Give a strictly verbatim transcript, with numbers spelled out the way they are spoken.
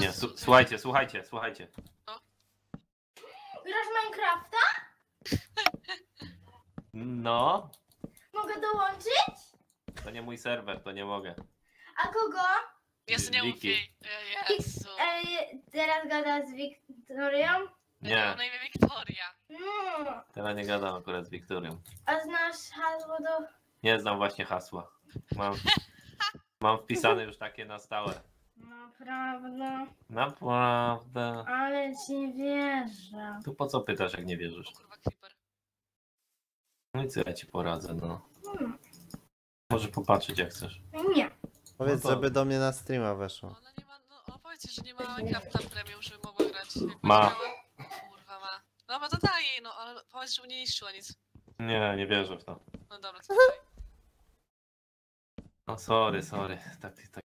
Nie, słuchajcie, słuchajcie, słuchajcie. No. Grasz Minecrafta? No. Mogę dołączyć? To nie mój serwer, to nie mogę. A kogo? Ja sobie nie mówię. Jezu. Ej, teraz gada z Wiktorią? Nie. Na imię Wiktoria. No. Teraz nie gadam akurat z Wiktorią. A znasz hasło do... Nie znam właśnie hasła. Mam, mam wpisane już takie na stałe. Naprawdę? Naprawdę. Ale ci wierzę. Tu po co pytasz, jak nie wierzysz? O kurwa, creeper. No i co ja ci poradzę, no. Hmm. Może popatrzeć, jak chcesz. Nie. Powiedz, no to... żeby do mnie na streama weszło. Ona nie ma, no, powiedzcie, że nie ma Minecrafta premium, żeby mogła grać. Jak ma. Kurwa, ma. No ma to daj jej, no, ale powiedz, żeby nie niszczyła nic. Nie, nie wierzę w to. No dobra, co tutaj? No sorry, sorry. Tak, tak.